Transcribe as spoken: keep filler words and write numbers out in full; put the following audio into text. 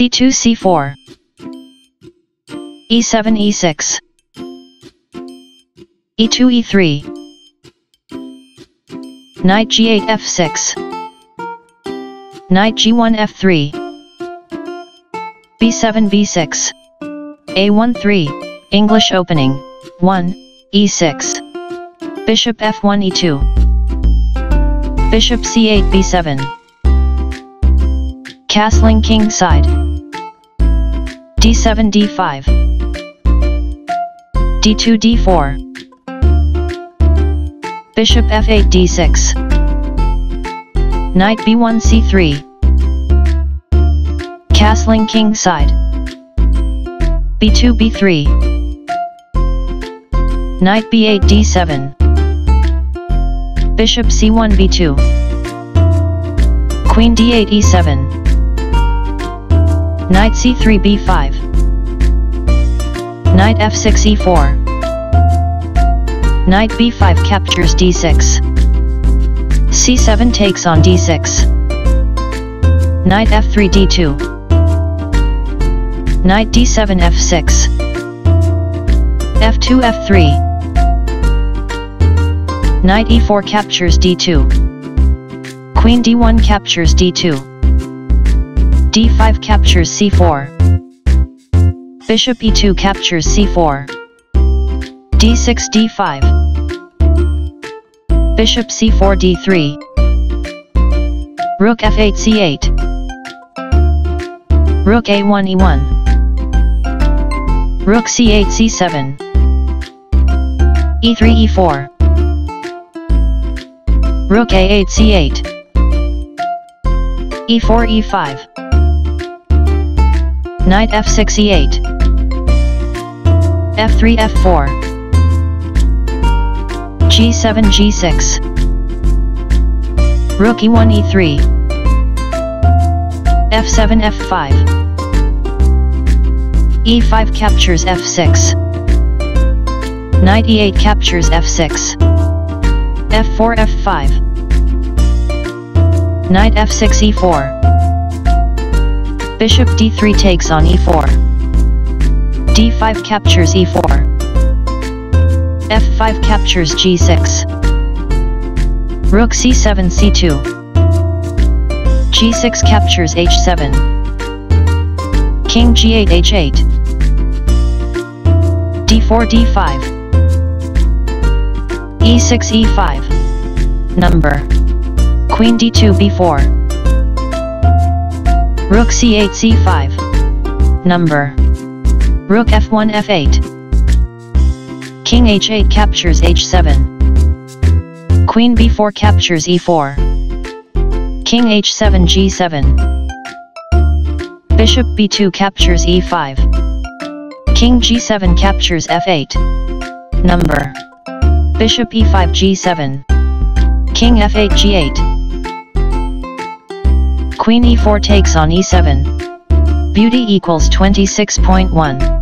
c two c four, e seven e six, e two e three, knight g eight f six, knight g one f three, b seven b six, a one three, English opening, one, e six, bishop f one e two, bishop c eight b seven, castling king side, d seven d five, d two d four, bishop f eight d six, knight b one c three, castling king side, b two b three, knight b eight d seven, bishop c one b two, queen d eight e seven, knight c three b five, knight f six e four, knight b five captures d six, c seven takes on d six, knight f three d two, knight d seven f six, f two f three, knight e four captures d two, queen d one captures d two, d five captures c four, bishop e two captures c four, d six d five, bishop c four d three, rook f eight c eight, rook a one e one, rook c eight c seven, e three e four, rook a eight c eight, e four e five, knight f six e eight, f three f four, g seven g six, rook e one e three, f seven f five, e five captures f six, knight e eight captures f six, f four f five, knight f six e four, bishop d three takes on e four, d five captures e four, f five captures g six, rook c seven c two, g six captures h seven, king g eight h eight, d four d five, e six e five, number, queen d two b four, rook c eight c five, number, rook f one f eight, king h eight captures h seven, queen b four captures e four, king h seven g seven, bishop b two captures e five, king g seven captures f eight, number, bishop e five g seven, king f eight g eight, queen e four takes on e seven. Beauty equals twenty-six point one.